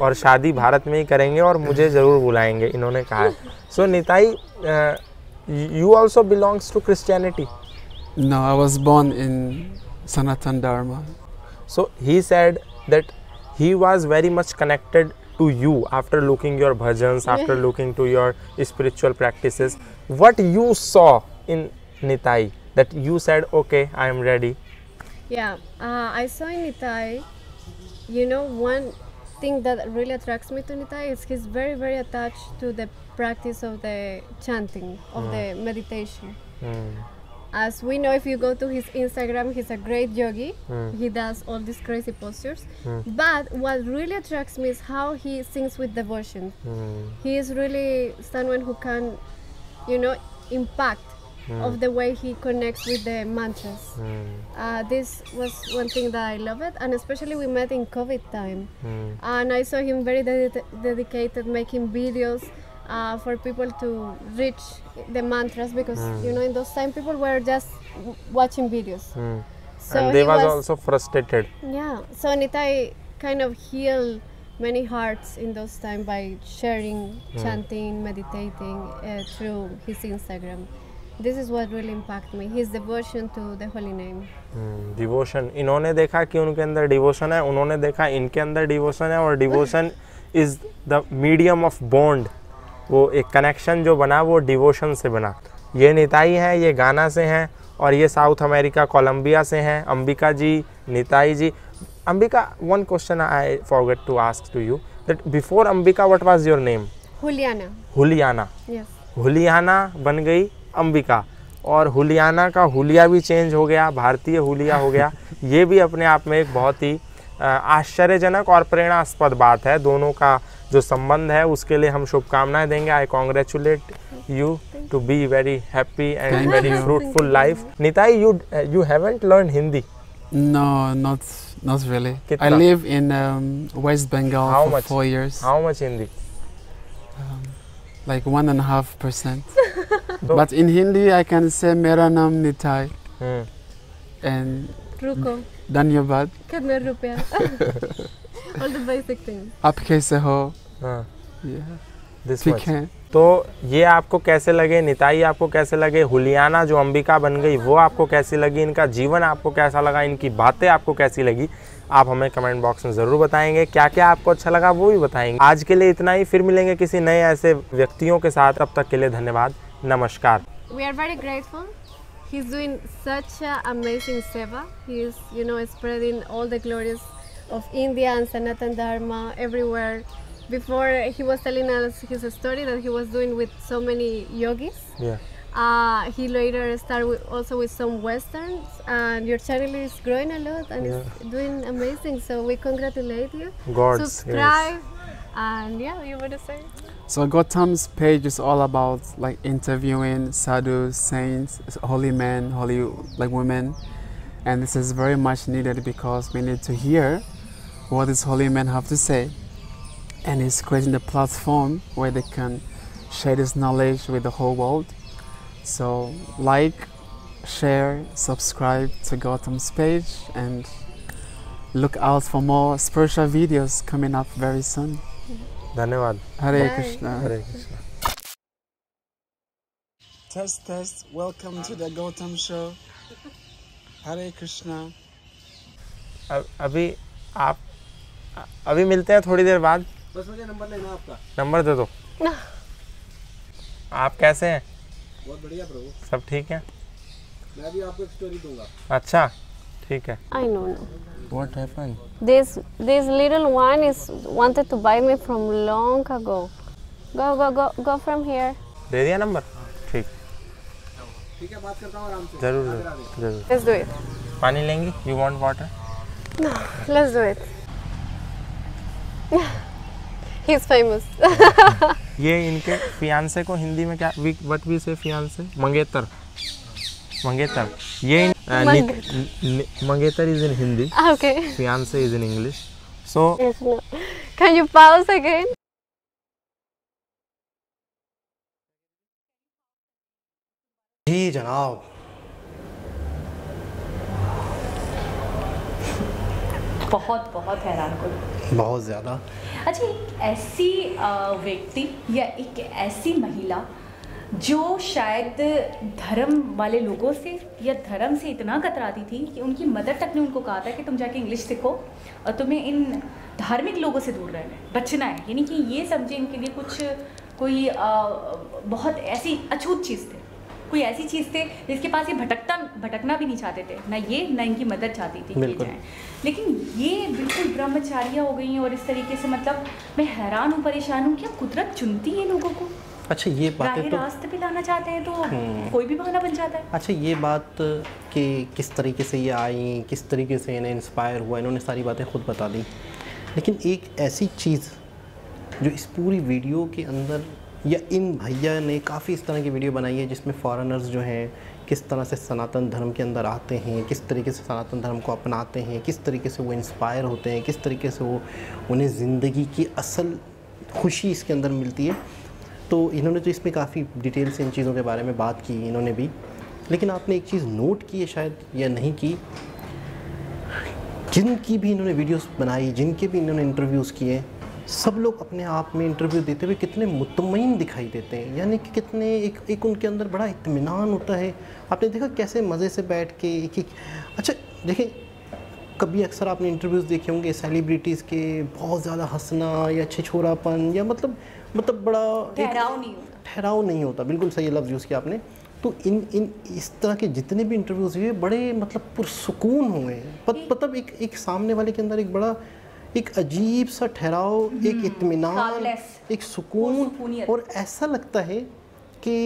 और शादी भारत में ही करेंगे और मुझे ज़रूर बुलाएंगे इन्होंने कहा है. सो Nitai, you also belongs to Christianity? No, I was born in Sanatana Dharma. So he said that he was very much connected to you after looking your bhajans, after looking to your spiritual practices. What you saw in Nitai that you said, okay, I am ready? Yeah, uh, I saw in Nitai, you know, one thing that really attracts me to Nitai is he's very, very attached to the practice of the chanting, of mm. the meditation. Mm. As we know, if you go to his Instagram, he's a great yogi. Mm. He does all these crazy postures. Mm. But what really attracts me is how he sings with devotion. Mm. He is really someone who can, you know, impact. Mm. of the way he connects with the mantras. Mm. Uh, this was one thing that I loved, and especially we met in COVID time. Mm. And I saw him very de dedicated, making videos uh, for people to reach the mantras, because mm. you know in those time people were just w watching videos. Mm. So and they was, was also frustrated. Yeah, so Nitai kind of healed many hearts in those times by sharing, mm. chanting, meditating uh, through his Instagram. This is what really impacted me. His devotion to the holy name. Hmm, devotion. इन्होंने देखा कि उनके अंदर devotion है. उन्होंने देखा इनके अंदर devotion है और devotion is the medium of bond, वो एक कनेक्शन जो बना वो डिवोशन से बना। ये निताई हैं, ये गाना से हैं और ये साउथ अमेरिका कोलंबिया से हैं। Ambika ji, Nitai ji. Ambika, one question I forget to ask to you, that before Ambika what was your name? Juliana. Juliana, yes. Juliana बन गई अंबिका, और हुलियाना का हुलिया भी चेंज हो गया, भारतीय हुलिया हो गया। ये भी अपने आप में एक बहुत ही आश्चर्यजनक और प्रेरणास्पद बात है। दोनों का जो संबंध है उसके लिए हम शुभकामनाएं देंगे। I congratulate you to be very happy and very fruitful life. Nitai, you you haven't learned Hindi? No, not not really. Kitna? I live in um, West Bengal how for much? four years. How much Hindi? Um, like one and a half percent. So but in Hindi, I can say "Mera naam Nitai" hmm. and "Ruko." Dhanyabad. Kitna rupiya? All the basic things. Aap kaise ho? Huh. Yeah. This much. तो ये आपको कैसे लगे? निताई आपको कैसे लगे? हुलियाना जो अंबिका बन गई वो आपको कैसी लगी? इनका जीवन आपको कैसा लगा? इनकी बातें आपको कैसी लगी? आप हमें कमेंट बॉक्स में ज़रूर बताएंगे। क्या क्या आपको अच्छा लगा वो भी बताएंगे। आज के लिए इतना ही, फिर मिलेंगे किसी नए ऐसे व्यक्तियों के साथ। अब तक के लिए धन्यवाद, नमस्कार। We are very grateful, he is doing such a amazing सेवा, he is you know spreading all the glories of India and Sanatan Dharma everywhere. Before he was telling us his story that he was doing with so many yogis. Yeah. Uh, he later started with also with some westerns, and your channel is growing a lot and yeah. it's doing amazing. So we congratulate you. God. Subscribe, yes. and yeah, you want to say? So Gautam's page is all about like interviewing sadhus, saints, holy men, holy like women, and this is very much needed because we need to hear what these holy men have to say. And he's creating the platform where they can share this knowledge with the whole world. So like, share, subscribe to Gautam's page, and look out for more spiritual videos coming up very soon. Dhanyawad. Hare Krishna. Hare Krishna. Test, test. Welcome to the Gautam show. Hare Krishna. Abhi, aap, abhi milte hain thodi der baad. बस मुझे number लेना आपका। Number दे दो। आप कैसे हैं? बहुत बढ़िया प्रभु। सब ठीक है? मैं भी आपको एक स्टोरी दूंगा। अच्छा, ठीक है। I know now. What happened? This this little one is wanted to buy me from long ago. Go go go go from here. दे दिया नंबर? ठीक। ठीक है, बात करता हूँ आराम से। जरूर जरूर। Let's do it. पानी लेंगी? You want water? No, let's do it. He's famous. ये इनके फियांसे को हिंदी में क्या व्हाट वी से फियांसे? मंगेतर। मंगेतर। ये इन, आ, नि, नि, मंगेतर is in Hindi. Okay. Fiance is in English. So can you pause again? जी जनाब। बहुत बहुत हैरान कर बहुत ज़्यादा। अच्छा, एक ऐसी व्यक्ति या एक ऐसी महिला जो शायद धर्म वाले लोगों से या धर्म से इतना कतराती थी कि उनकी मदर तक ने उनको कहा था कि तुम जाके इंग्लिश सीखो और तुम्हें इन धार्मिक लोगों से दूर रहना है, बचना है। यानी कि ये समझे इनके लिए कुछ कोई आ, बहुत ऐसी अछूत चीज़ थी, कोई ऐसी चीज़ थे जिसके पास ये भटकता भटकना भी नहीं चाहते थे, ना ये ना इनकी मदद चाहती थी कि जाएं। लेकिन ये बिल्कुल ब्रह्मचारियाँ हो गई हैं और इस तरीके से, मतलब मैं हैरान हूँ, परेशान हूँ। क्या कुदरत चुनती है लोगों को? अच्छा, ये बातें तो रास्ते पे लाना चाहते हैं तो कोई भी बहाना बन जाता है। अच्छा, ये बात कि किस तरीके से ये आई, किस तरीके से इन्हें इंस्पायर हुआ, इन्होंने सारी बातें खुद बता दी। लेकिन एक ऐसी चीज़ जो इस पूरी वीडियो के अंदर या इन भैया ने काफ़ी इस तरह की वीडियो बनाई है जिसमें फॉरेनर्स जो हैं किस तरह से सनातन धर्म के अंदर आते हैं, किस तरीके से सनातन धर्म को अपनाते हैं, किस तरीके से वो इंस्पायर होते हैं, किस तरीके से वो उन्हें ज़िंदगी की असल खुशी इसके अंदर मिलती है। तो इन्होंने तो इसमें काफ़ी डिटेल से इन चीज़ों के बारे में बात की इन्होंने भी। लेकिन आपने एक चीज़ नोट की है शायद या नहीं की, जिनकी भी इन्होंने वीडियोज़ बनाई, जिनके भी इन्होंने इंटरव्यूज़ किए, सब लोग अपने आप में इंटरव्यू देते हुए कितने मुतमईन दिखाई देते हैं। यानी कि कितने एक एक उनके अंदर बड़ा इत्मीनान होता है। आपने देखा कैसे मज़े से बैठ के एक एक। अच्छा देखिए, कभी अक्सर आपने इंटरव्यूज़ देखे होंगे सेलिब्रिटीज़ के, बहुत ज़्यादा हंसना या छिछोरापन या मतलब मतलब बड़ा ठहराव नहीं होता, ठहराव नहीं होता, बिल्कुल सही लफ्ज़ यूज़ किया आपने। तो इन इन इस तरह के जितने भी इंटरव्यूज़ हुए बड़े मतलब पुरसुकून हुए, मतलब एक एक सामने वाले के अंदर एक बड़ा एक अजीब सा ठहराव, एक इत्मीनान, एक सुकून, और ऐसा लगता है कि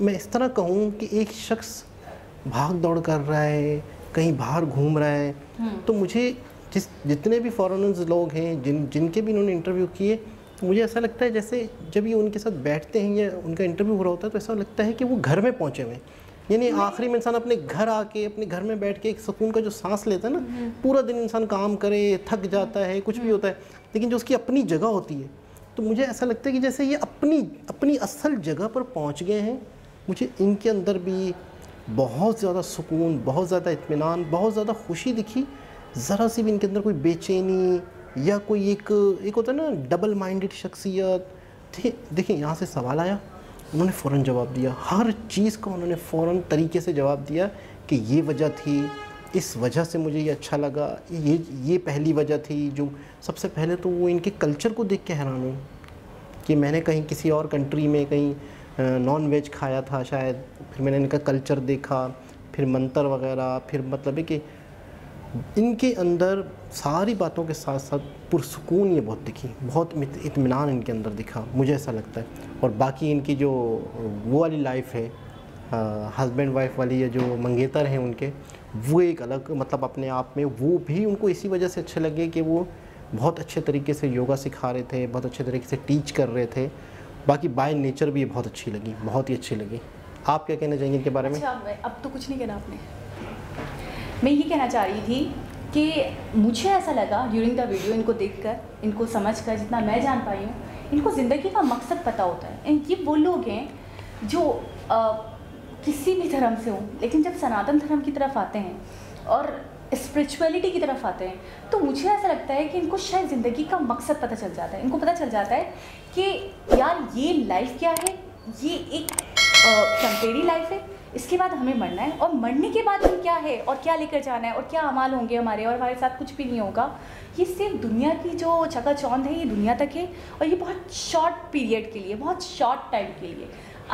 मैं इस तरह कहूँ कि एक शख्स भाग दौड़ कर रहा है, कहीं बाहर घूम रहा है। तो मुझे जिस जितने भी फॉरेनर्स लोग हैं जिन जिनके भी इन्होंने इंटरव्यू किए, तो मुझे ऐसा लगता है जैसे जब ये उनके साथ बैठते हैं या उनका इंटरव्यू हो रहा होता है तो ऐसा लगता है कि वो घर में पहुँचे हुए हैं। यानी आखिरी में इंसान अपने घर आके अपने घर में बैठ के एक सुकून का जो सांस लेता है ना, पूरा दिन इंसान काम करे थक जाता है, कुछ भी होता है, लेकिन जो उसकी अपनी जगह होती है, तो मुझे ऐसा लगता है कि जैसे ये अपनी अपनी असल जगह पर पहुंच गए हैं। मुझे इनके अंदर भी बहुत ज़्यादा सुकून, बहुत ज़्यादा इत्मीनान, बहुत ज़्यादा खुशी दिखी। ज़रा सी भी इनके अंदर कोई बेचैनी या कोई एक एक होता है ना डबल माइंडेड शख्सियत। देखिए यहाँ से सवाल आया, उन्होंने फ़ौरन जवाब दिया, हर चीज़ का उन्होंने फ़ौरन तरीके से जवाब दिया कि ये वजह थी, इस वजह से मुझे ये अच्छा लगा, ये ये पहली वजह थी। जो सबसे पहले तो वो इनके कल्चर को देख के हैरान हुई कि मैंने कहीं किसी और कंट्री में कहीं नॉन वेज खाया था शायद, फिर मैंने इनका कल्चर देखा, फिर मंत्र वगैरह, फिर मतलब है कि इनके अंदर सारी बातों के साथ साथ पुरसुकून ये बहुत दिखी, बहुत इत्मीनान इनके अंदर दिखा, मुझे ऐसा लगता है। और बाकी इनकी जो वो वाली लाइफ है, हस्बैंड वाइफ वाली, या जो मंगेतर हैं उनके, वो एक अलग मतलब अपने आप में, वो भी उनको इसी वजह से अच्छे लगे कि वो बहुत अच्छे तरीके से योगा सिखा रहे थे, बहुत अच्छे तरीके से टीच कर रहे थे। बाकी बाय नेचर भी बहुत अच्छी लगी, बहुत ही अच्छी लगी। आप क्या कहना चाहेंगे इनके बारे में? अब तो कुछ नहीं कहना आपने। मैं ये कहना चाह रही थी कि मुझे ऐसा लगा ड्यूरिंग द वीडियो, इनको देखकर, इनको समझकर, जितना मैं जान पाई हूँ, इनको ज़िंदगी का मकसद पता होता है। ये वो लोग हैं जो आ, किसी भी धर्म से हों, लेकिन जब सनातन धर्म की तरफ आते हैं और स्पिरिचुअलिटी की तरफ आते हैं, तो मुझे ऐसा लगता है कि इनको शायद ज़िंदगी का मकसद पता चल जाता है। इनको पता चल जाता है कि यार ये लाइफ क्या है, ये एक टेम्परेरी लाइफ है, इसके बाद हमें मरना है, और मरने के बाद हम क्या है और क्या लेकर जाना है और क्या अमाल होंगे हमारे, और हमारे साथ कुछ भी नहीं होगा। ये सिर्फ दुनिया की जो चकाचौंध है, ये दुनिया तक है, और ये बहुत शॉर्ट पीरियड के लिए, बहुत शॉर्ट टाइम के लिए।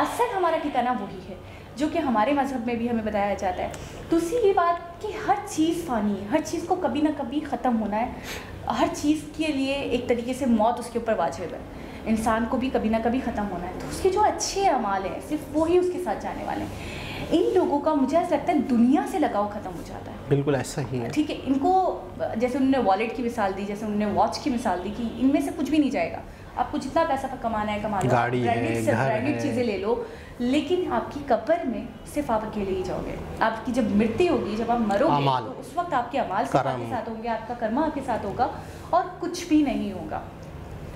असल हमारा ठिकाना वही है जो कि हमारे मज़हब में भी हमें बताया जाता है। दूसरी ये बात कि हर चीज़ फ़ानी है, हर चीज़ को कभी ना कभी ख़त्म होना है, हर चीज़ के लिए एक तरीके से मौत उसके ऊपर वाजिब है, इंसान को भी कभी ना कभी ख़त्म होना है। तो उसके जो अच्छे अमाल हैं सिर्फ वो ही उसके साथ जाने वाले हैं। इन लोगों का मुझे ऐसा लगता है दुनिया से लगाव खत्म हो जाता है। बिल्कुल ऐसा ही है। ठीक है, इनको जैसे उन्होंने वॉलेट की मिसाल दी, जैसे उन्होंने वॉच की मिसाल दी कि इनमें से कुछ भी नहीं जाएगा, आपको जितना पैसा कमाना है कमा लो, गाड़ी है, ब्रांडेड चीज़ें ले लो, लेकिन आपकी कब्र में सिर्फ आप अकेले ही जाओगे। आपकी जब मृत्यु होगी, जब आप मरोगे, तो उस वक्त आपके अमाल आपके साथ होंगे, आपका कर्मा आपके साथ होगा, और कुछ भी नहीं होगा।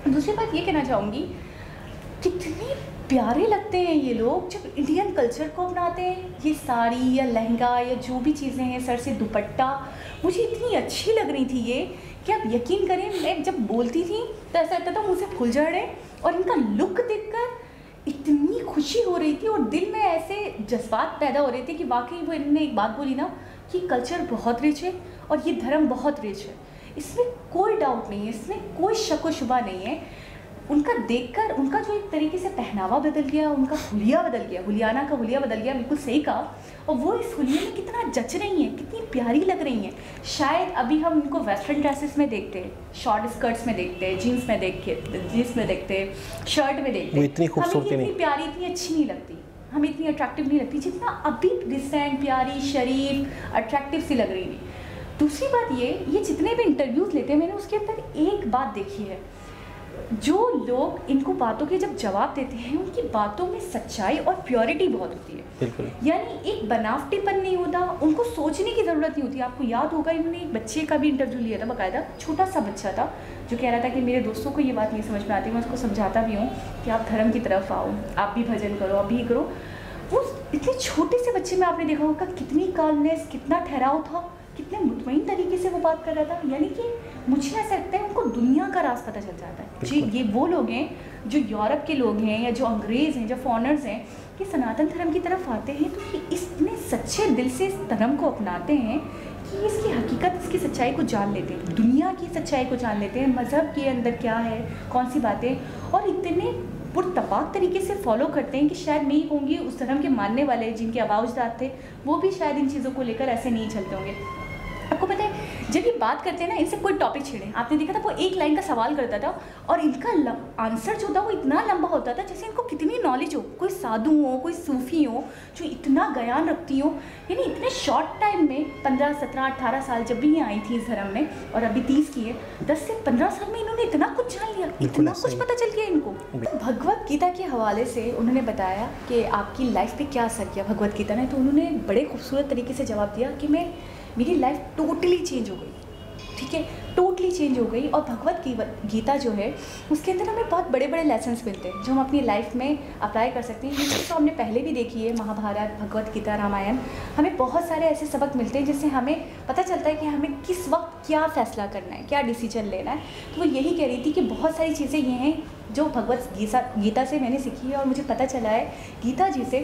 दूसरी बात ये कहना चाहूँगी, कितने प्यारे लगते हैं ये लोग जब इंडियन कल्चर को अपनाते हैं। ये साड़ी या लहंगा या जो भी चीज़ें हैं, सर से दुपट्टा, मुझे इतनी अच्छी लग रही थी ये कि आप यकीन करें, मैं जब बोलती थी तो ऐसा लगता था मुझसे फूल झड़े, और इनका लुक देखकर इतनी खुशी हो रही थी, और दिल में ऐसे जज्बात पैदा हो रहे थे कि वाकई वो, इनने एक बात बोली ना कि कल्चर बहुत रिच है और ये धर्म बहुत रिच है, इसमें कोई डाउट नहीं है, इसमें कोई शक व शुबा नहीं है। उनका देखकर उनका जो एक तरीके से पहनावा बदल गया, उनका हुलिया बदल गया, हुलियाना का हुलिया बदल गया, बिल्कुल सही कहा, और वो इस हुलिया में कितना जच रही हैं, कितनी प्यारी लग रही हैं। शायद अभी हम उनको वेस्टर्न ड्रेसेस में देखते हैं, शॉर्ट स्कर्ट्स में देखते हैं, जीन्स में देखते जीन्स में देखते हैं, शर्ट में देखते हैं, इतनी खूबसूरती नहीं, इतनी प्यारी, इतनी अच्छी नहीं लगती, हमें इतनी अट्रैक्टिव नहीं लगती जितना अभी डिसेंट, प्यारी, शरीफ, अट्रैक्टिव सी लग रही थी। दूसरी बात ये ये जितने भी इंटरव्यूज़ लेते हैं, मैंने उसके अंदर एक बात देखी है, जो लोग इनको बातों के जब जवाब देते हैं, उनकी बातों में सच्चाई और प्योरिटी बहुत होती है। बिल्कुल, यानी एक बनावटीपन नहीं होता, उनको सोचने की ज़रूरत नहीं होती। आपको याद होगा, इन्होंने एक बच्चे का भी इंटरव्यू लिया था, बाकायदा छोटा सा बच्चा था जो कह रहा था कि मेरे दोस्तों को ये बात नहीं समझ में आती, मैं उसको समझाता भी हूँ कि आप धर्म की तरफ आओ, आप भी भजन करो, आप भी करो। वो इतने छोटे से बच्चे में आपने देखा होगा कितनी काल्मनेस, कितना ठहराव था, कितने मुतमईन तरीके से वो बात कर रहा था। यानी कि मुझे ऐसा लगता है उनको दुनिया का राज पता चल जाता है। जी, ये वो लोग हैं जो यूरोप के लोग हैं, या जो अंग्रेज़ हैं, जो फॉरनर्स हैं, कि सनातन धर्म की तरफ आते हैं तो ये इतने सच्चे दिल से इस धर्म को अपनाते हैं कि इसकी हकीकत, उसकी सच्चाई को जान लेते हैं, दुनिया की सच्चाई को जान लेते हैं, मज़हब के अंदर क्या है, कौन सी बातें, और इतने पुरतपाक तरीके से फॉलो करते हैं कि शायद मैं ही होंगी उस धर्म के मानने वाले जिनके आबाउजदाद थे, वो भी शायद इन चीज़ों को लेकर ऐसे नहीं चलते होंगे। आपको पता है जब ये बात करते हैं ना, इनसे कोई टॉपिक छेड़े, आपने देखा था वो एक लाइन का सवाल करता था और इनका आंसर जो था वो इतना लंबा होता था जैसे इनको कितनी नॉलेज हो, कोई साधु हो, कोई सूफी हो, जो इतना ज्ञान रखती हो। यानी इतने शॉर्ट टाइम में पंद्रह सत्रह अट्ठारह साल जब भी ये आई थी इस धर्म में और अभी तीस की है, दस से पंद्रह साल में इन्होंने इतना कुछ जान लिया, इतना कुछ पता चल गया इनको। तो भगवद गीता के हवाले से उन्होंने बताया कि आपकी लाइफ पर क्या असर किया भगवद गीता ने, तो उन्होंने बड़े खूबसूरत तरीके से जवाब दिया कि मैं मेरी लाइफ टोटली चेंज हो गई, ठीक है, टोटली चेंज हो गई। और भगवद गीता जो है उसके अंदर हमें बहुत बड़े बड़े लेसन्स मिलते हैं जो हम अपनी लाइफ में अप्लाई कर सकते हैं। ये चीज़ तो हमने पहले भी देखी है, महाभारत, भगवद गीता, रामायण, हमें बहुत सारे ऐसे सबक मिलते हैं जिससे हमें पता चलता है कि हमें किस वक्त क्या फ़ैसला करना है, क्या डिसीजन लेना है। तो वो यही कह रही थी कि बहुत सारी चीज़ें ये हैं जो भगवद गीता गीता से मैंने सीखी है और मुझे पता चला है गीता जी से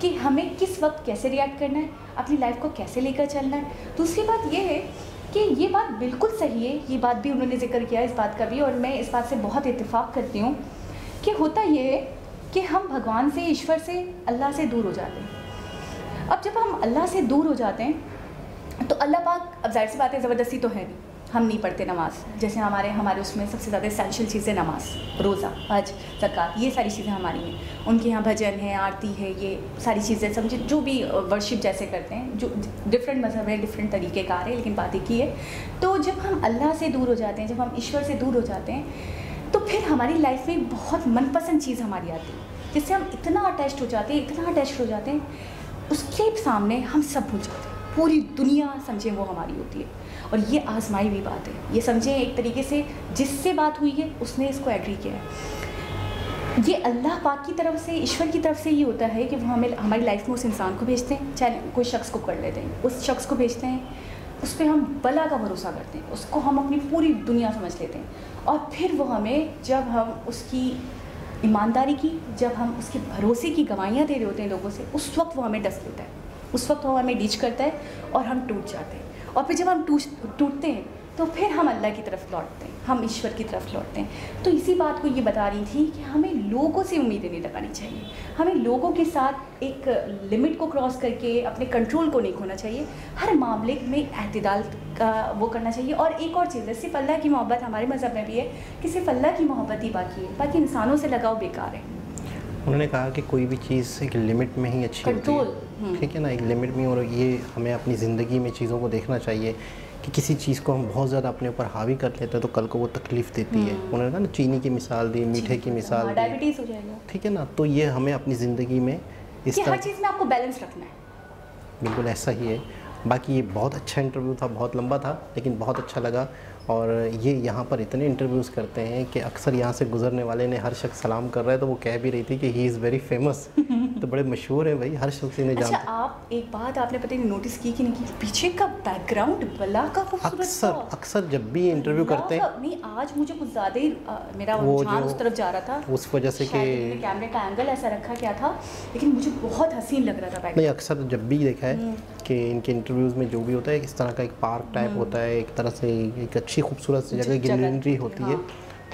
कि हमें किस वक्त कैसे रिएक्ट करना है, अपनी लाइफ को कैसे लेकर चलना है। दूसरी बात ये है कि ये बात बिल्कुल सही है, ये बात भी उन्होंने जिक्र किया इस बात का भी, और मैं इस बात से बहुत इत्तेफाक करती हूँ कि होता ये है कि हम भगवान से, ईश्वर से, अल्लाह से दूर हो जाते हैं। अब जब हम अल्लाह से दूर हो जाते हैं तो अल्लाह पाक, अब जाहिर सी बात है ज़बरदस्ती तो है नहीं, हम नहीं पढ़ते नमाज़, जैसे हमारे हमारे उसमें सबसे ज़्यादा एसेंशियल चीज़ें नमाज, रोज़ा, हज, ज़कात, ये सारी चीज़ें हमारी हैं। उनके यहाँ भजन है, आरती है, ये सारी चीज़ें समझे, जो भी वर्शिप जैसे करते हैं, जो डिफरेंट मजहब है, डिफरेंट तरीके का आ रहे हैं, लेकिन बात एक ही है। तो जब हम अल्लाह से दूर हो जाते हैं, जब हम ईश्वर से दूर हो जाते हैं, तो फिर हमारी लाइफ में बहुत मनपसंद चीज़ हमारी आती है जिससे हम इतना अटैच्ड हो जाते हैं, इतना अटैच्ड हो जाते हैं, उसके सामने हम सब भूल जाते हैं, पूरी दुनिया समझे वो हमारी होती है। और ये आजमाई हुई बात है, ये समझें एक तरीके से जिससे बात हुई है उसने इसको एग्री किया है। ये अल्लाह पाक की तरफ से, ईश्वर की तरफ से ये होता है कि वो हमें हमारी लाइफ में उस इंसान को भेजते हैं, चाहे कोई शख्स को कर लेते हैं, उस शख्स को भेजते हैं, उस पर हम भला का भरोसा करते हैं, उसको हम अपनी पूरी दुनिया समझ लेते हैं, और फिर वो हमें, जब हम उसकी ईमानदारी की, जब हम उसके भरोसे की गवाहियाँ दे रहे होते हैं लोगों से, उस वक्त वो हमें डस लेता है, उस वक्त वो हमें डीच करता है और हम टूट जाते हैं। और फिर जब हम टूट टूटते हैं तो फिर हम अल्लाह की तरफ लौटते हैं, हम ईश्वर की तरफ लौटते हैं। तो इसी बात को ये बता रही थी कि हमें लोगों से उम्मीदें नहीं लगानी चाहिए, हमें लोगों के साथ एक लिमिट को क्रॉस करके अपने कंट्रोल को नहीं खोना चाहिए, हर मामले में एहतियाल का वो करना चाहिए। और एक और चीज़ है, सिर्फ अल्लाह की मोहब्बत हमारे मज़हब में भी है कि सिर्फ अल्लाह की मोहब्बत ही बाकी है, बाकी इंसानों से लगाव बेकार है। उन्होंने कहा कि कोई भी चीज़ एक लिमिट में ही अच्छी होती है, ठीक है ना, एक लिमिट में। और ये हमें अपनी ज़िंदगी में चीज़ों को देखना चाहिए कि किसी चीज़ को हम बहुत ज़्यादा अपने ऊपर हावी कर लेते हैं तो कल को वो तकलीफ़ देती है। उन्होंने कहा ना, चीनी की मिसाल दी, मीठे की मिसाल, डायबिटीज़ हो जाएगा, ठीक है ना। तो ये हमें अपनी ज़िंदगी में इस हर चीज़ में आपको बैलेंस रखना है, बिल्कुल ऐसा ही है। बाकी ये बहुत अच्छा इंटरव्यू था, बहुत लंबा था लेकिन बहुत अच्छा लगा। और ये यहाँ पर इतने इंटरव्यूज़ करते हैं कि अक्सर यहाँ से गुजरने वाले ने हर शख्स सलाम कर रहा है, तो वो कह भी रही थी कि ही इज़ वेरी फेमस, तो बड़े मशहूर हैं भाई, हर शख्स इन्हें जानता है। अच्छा, आप एक बात आपने पता नहीं नोटिस की कि नहीं, पीछे का बैकग्राउंड बला का खूबसूरत, अक्सर अक्सर जब भी इंटरव्यू करते हैं, नहीं आज मुझे कुछ ज़्यादा ही मेरा ध्यान उस तरफ जा रहा था, उस वजह से कि कैमरे का एंगल ऐसा रखा क्या था, लेकिन मुझे बहुत हसीन लग रहा था। नहीं, अक्सर जब भी देखा है कि इनके इंटरव्यूज़ में जो भी होता है, इस तरह का एक पार्क टाइप होता है, एक तरह से एक अच्छी खूबसूरत सी जगह, ग्रीनरी होती है,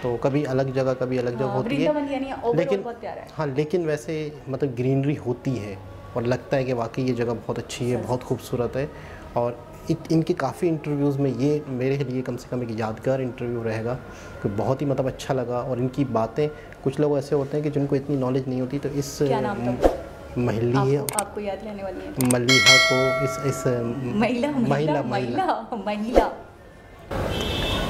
तो कभी अलग जगह कभी अलग जगह होती है, लेकिन हाँ, लेकिन वैसे मतलब ग्रीनरी होती है और लगता है कि वाकई ये जगह बहुत अच्छी है, बहुत खूबसूरत है। और इनके काफ़ी इंटरव्यूज़ में ये मेरे लिए कम से कम एक यादगार इंटरव्यू रहेगा, कि बहुत ही मतलब अच्छा लगा। और इनकी बातें, कुछ लोग ऐसे होते हैं कि जिनको इतनी नॉलेज नहीं होती, तो इस महिला आपको, आपको याद रहने वाली है, मलिहा को इस इस महिला महिला महिला महिला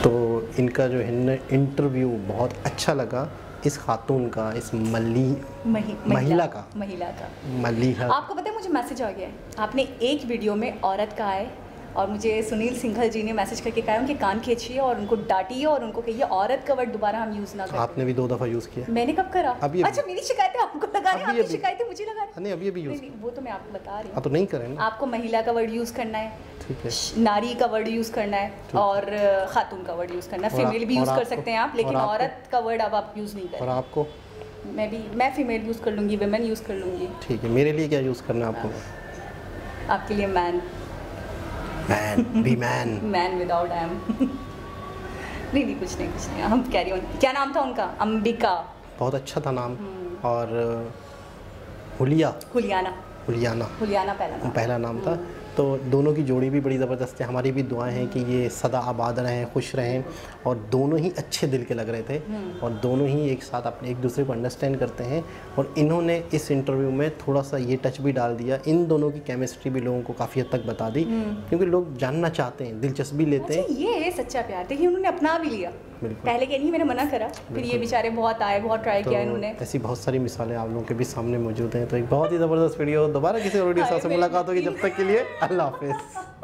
तो इनका जो है इंटरव्यू बहुत अच्छा लगा, इस खातून का, इस मली महि, महिला का महिला का मलिहा। आपको पता है मुझे मैसेज आ गया है, आपने एक वीडियो में औरत का है, और मुझे सुनील सिंघल जी ने मैसेज करके कहा उनके कान खींचिए और उनको डांटिए और उनको कहिए औरत का वर्ड दोबारा हम यूज़ ना करें। आपने भी दो दफ़ा यूज़ किया? मैंने कब करा? अभी अच्छा, मेरी शिकायतें आपको लगा रहे हैं, आपकी शिकायतें मुझे लगा रहे हैं। नहीं, अभी अभी यूज़ नहीं, वो तो मैं आपको बता रही हूँ, तो नहीं करें। आपको महिला का वर्ड यूज़ करना है, नारी का वर्ड यूज़ करना है, और खातून का वर्ड यूज़ करना है। फीमेल भी यूज़ कर सकते हैं आप, लेकिन औरत का वर्ड अब आप यूज़ नहीं करें। और आपको? मैं भी, मैं फीमेल यूज़ कर लूँगी, वेमेन यूज़ कर लूँगी। ठीक है, मेरे लिए क्या यूज़ करना है आपको? आपके लिए man. Man, be man. Man without am. नहीं नहीं कुछ नहीं कुछ नहीं हम कैरी ऑन. क्या नाम था उनका? अंबिका. बहुत अच्छा था नाम. और हुलिया. हुलियाना. हुलियाना. हुलियाना पहला नाम. पहला नाम था. तो दोनों की जोड़ी भी बड़ी ज़बरदस्त है. हमारी भी दुआएं हैं कि ये सदा आबाद रहें, खुश रहें. और दोनों ही अच्छे दिल के लग रहे थे और दोनों ही एक साथ अपने एक दूसरे को अंडरस्टैंड करते हैं. और इन्होंने इस इंटरव्यू में थोड़ा सा ये टच भी डाल दिया. इन दोनों की केमिस्ट्री भी लोगों को काफ़ी हद तक बता दी, क्योंकि लोग जानना चाहते हैं, दिलचस्पी लेते हैं. ये है सच्चा प्यार. देखिए उन्होंने अपना भी लिया. पहले के नहीं मैंने मना करा, फिर ये बेचारे बहुत आए, बहुत ट्राई किया इन्होंने. ऐसी बहुत सारी मिसालें आप लोगों के भी सामने मौजूद हैं. तो एक बहुत ही ज़बरदस्त वीडियो दोबारा किसी और वीडियो से मुलाकात होगी. जब तक के लिए अल्लाह हाफिज़.